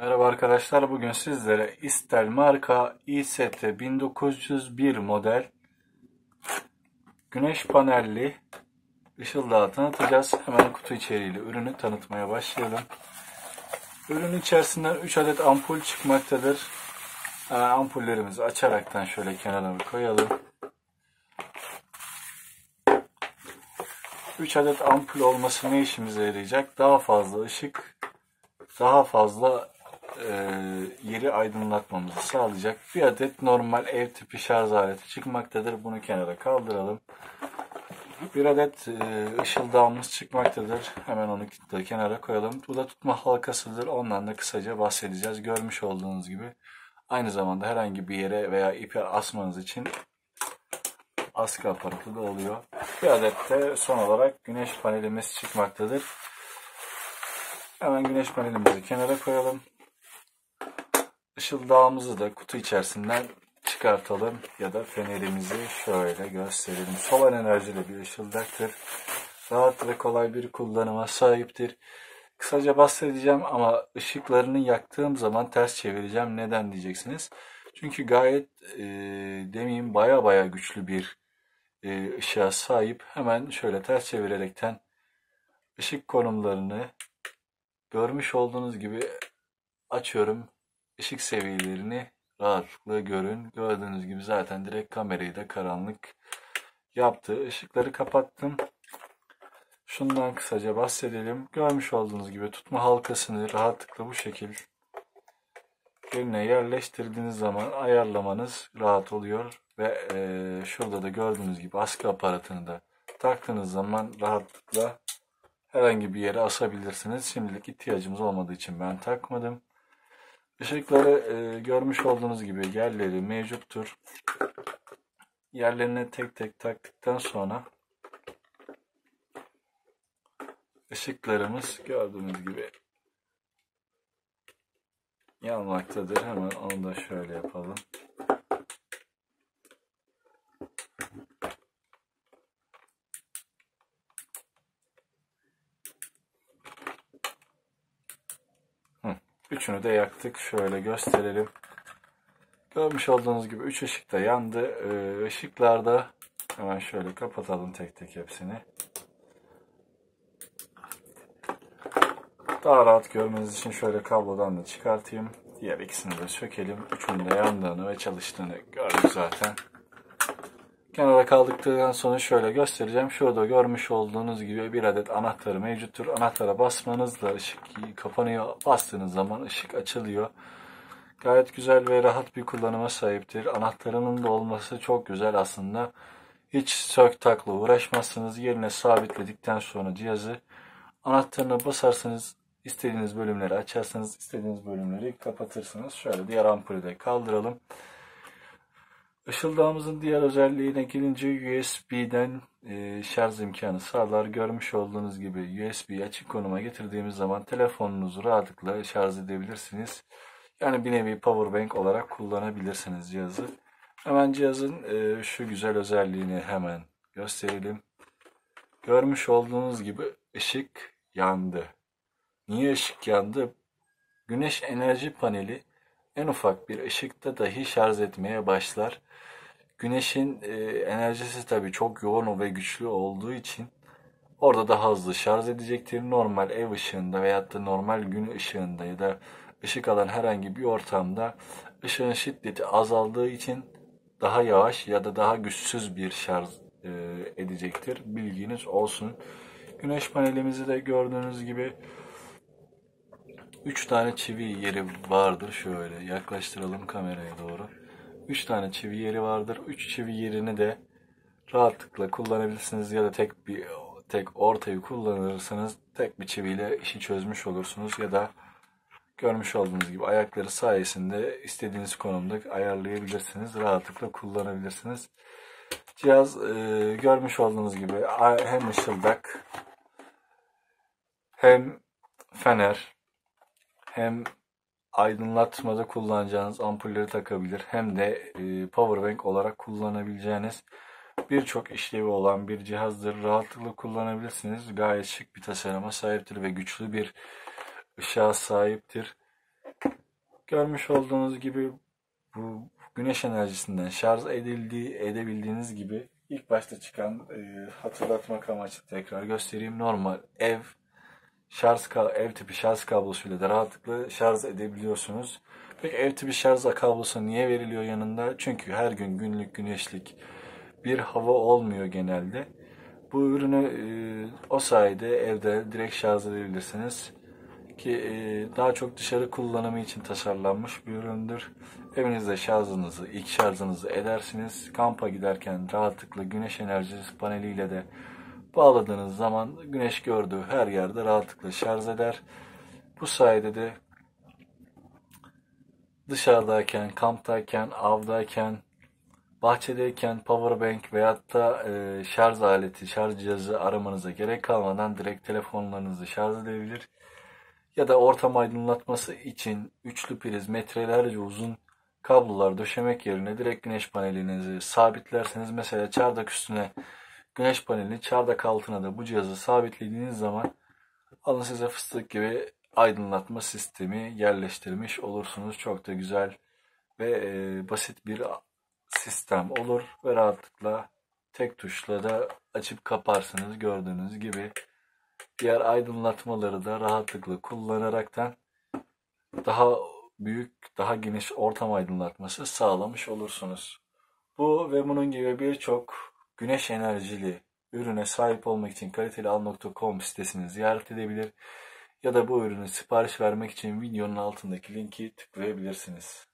Merhaba arkadaşlar, bugün sizlere İSTEL marka IST1901 model güneş panelli ışıldağı tanıtacağız. Hemen kutu içeriğiyle ürünü tanıtmaya başlayalım. Ürünün içerisinden 3 adet ampul çıkmaktadır. Ampullerimizi açaraktan şöyle kenara koyalım. 3 adet ampul olması ne işimize yarayacak? Daha fazla ışık, daha fazla yeri aydınlatmamızı sağlayacak. Bir adet normal ev tipi şarj aleti çıkmaktadır. Bunu kenara kaldıralım. Bir adet ışıldağımız çıkmaktadır. Hemen onu kenara koyalım. Bu da tutma halkasıdır. Ondan da kısaca bahsedeceğiz. Görmüş olduğunuz gibi aynı zamanda herhangi bir yere veya ipe asmanız için askı aparatı da oluyor. Bir adet de son olarak güneş panelimiz çıkmaktadır. Hemen güneş panelimizi kenara koyalım. Işıldağımızı da kutu içerisinden çıkartalım ya da fenerimizi şöyle gösterelim. Solar enerjili bir ışıldaktır. Rahat ve kolay bir kullanıma sahiptir. Kısaca bahsedeceğim ama ışıklarını yaktığım zaman ters çevireceğim. Neden diyeceksiniz? Çünkü gayet demeyeyim baya güçlü bir ışığa sahip. Hemen şöyle ters çevirerekten ışık konumlarını görmüş olduğunuz gibi açıyorum. Işık seviyelerini rahatlıkla görün. Gördüğünüz gibi zaten direkt kamerayı da karanlık yaptı. Işıkları kapattım. Şundan kısaca bahsedelim. Görmüş olduğunuz gibi tutma halkasını rahatlıkla bu şekil yerine yerleştirdiğiniz zaman ayarlamanız rahat oluyor. Ve şurada da gördüğünüz gibi askı aparatını da taktığınız zaman rahatlıkla herhangi bir yere asabilirsiniz. Şimdilik ihtiyacımız olmadığı için ben takmadım. Işıkları görmüş olduğunuz gibi yerleri mevcuttur. Yerlerine tek tek taktıktan sonra ışıklarımız gördüğünüz gibi yanmaktadır. Hemen onu da şöyle yapalım. Üçünü de yaktık. Şöyle gösterelim. Görmüş olduğunuz gibi 3 ışık da yandı. Işıklarda hemen şöyle kapatalım tek tek hepsini. Daha rahat görmeniz için şöyle kablodan da çıkartayım. Diğer ikisini de sökelim. Üçünün de yandığını ve çalıştığını gördük zaten. Kenara kaldıktan sonra şöyle göstereceğim. Şurada görmüş olduğunuz gibi bir adet anahtarı mevcuttur. Anahtara basmanızla ışık kapanıyor. Bastığınız zaman ışık açılıyor. Gayet güzel ve rahat bir kullanıma sahiptir. Anahtarının da olması çok güzel aslında. Hiç sök takla uğraşmazsınız. Yerine sabitledikten sonra cihazı anahtarına basarsanız istediğiniz bölümleri açarsınız. İstediğiniz bölümleri kapatırsınız. Şöyle diğer ampulü de kaldıralım. Işıldağımızın diğer özelliğine gelince USB'den şarj imkanı sağlar. Görmüş olduğunuz gibi USB'yi açık konuma getirdiğimiz zaman telefonunuzu rahatlıkla şarj edebilirsiniz. Yani bir nevi powerbank olarak kullanabilirsiniz cihazı. Hemen cihazın şu güzel özelliğini hemen gösterelim. Görmüş olduğunuz gibi ışık yandı. Niye ışık yandı? Güneş enerji paneli en ufak bir ışıkta dahi şarj etmeye başlar. Güneşin enerjisi tabii çok yoğun ve güçlü olduğu için orada daha hızlı şarj edecektir. Normal ev ışığında veyahut da normal gün ışığında ya da ışık alan herhangi bir ortamda ışığın şiddeti azaldığı için daha yavaş ya da daha güçsüz bir şarj edecektir. Bilginiz olsun. Güneş panelimizi de gördüğünüz gibi 3 tane çivi yeri vardır. Şöyle yaklaştıralım kameraya doğru. 3 tane çivi yeri vardır. 3 çivi yerini de rahatlıkla kullanabilirsiniz ya da tek ortayı kullanırsanız tek bir çiviyle işi çözmüş olursunuz ya da görmüş olduğunuz gibi ayakları sayesinde istediğiniz konumda ayarlayabilirsiniz. Rahatlıkla kullanabilirsiniz. Cihaz görmüş olduğunuz gibi hem ışıldak hem fener hem aydınlatmada kullanacağınız ampulleri takabilir hem de powerbank olarak kullanabileceğiniz birçok işlevi olan bir cihazdır. Rahatlıkla kullanabilirsiniz. Gayet şık bir tasarıma sahiptir ve güçlü bir ışığa sahiptir. Görmüş olduğunuz gibi bu güneş enerjisinden şarj edebildiğiniz gibi ilk başta çıkan hatırlatmak amaçlı tekrar göstereyim. Normal ev tipi şarj kablosuyla da rahatlıkla şarj edebiliyorsunuz. Peki ev tipi şarj kablosu niye veriliyor yanında? Çünkü her gün günlük güneşlik bir hava olmuyor genelde. Bu ürünü o sayede evde direkt şarj edebilirsiniz. Ki daha çok dışarı kullanımı için tasarlanmış bir üründür. Evinizde ilk şarjınızı edersiniz. Kampa giderken rahatlıkla güneş enerjisi paneliyle de bağladığınız zaman güneş gördüğü her yerde rahatlıkla şarj eder. Bu sayede de dışarıdayken, kamptayken, avdayken, bahçedeyken powerbank veyahut da şarj cihazı aramanıza gerek kalmadan direkt telefonlarınızı şarj edebilir. Ya da ortam aydınlatması için üçlü priz metrelerce uzun kablolar döşemek yerine direkt güneş panelinizi sabitlerseniz, mesela çardak üstüne güneş panelini, çardak altına da bu cihazı sabitlediğiniz zaman alın size fıstık gibi aydınlatma sistemi yerleştirmiş olursunuz. Çok da güzel ve basit bir sistem olur ve rahatlıkla tek tuşla da açıp kaparsınız. Gördüğünüz gibi diğer aydınlatmaları da rahatlıkla kullanaraktan daha büyük, daha geniş ortam aydınlatması sağlamış olursunuz. Bu ve bunun gibi birçok güneş enerjili ürüne sahip olmak için kalitelial.com sitesini ziyaret edebilir ya da bu ürünü sipariş vermek için videonun altındaki linki tıklayabilirsiniz.